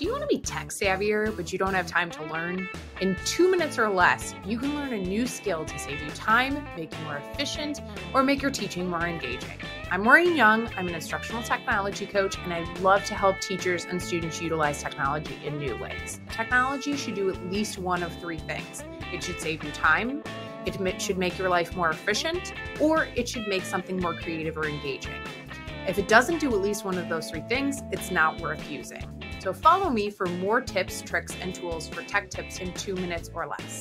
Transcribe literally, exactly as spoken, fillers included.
Do you want to be tech savvier, but you don't have time to learn? In two minutes or less, you can learn a new skill to save you time, make you more efficient, or make your teaching more engaging. I'm Maureen Young. I'm an instructional technology coach, and I love to help teachers and students utilize technology in new ways. Technology should do at least one of three things. It should save you time, it should make your life more efficient, or it should make something more creative or engaging. If it doesn't do at least one of those three things, it's not worth using. So follow me for more tips, tricks, and tools for tech tips in two minutes or less.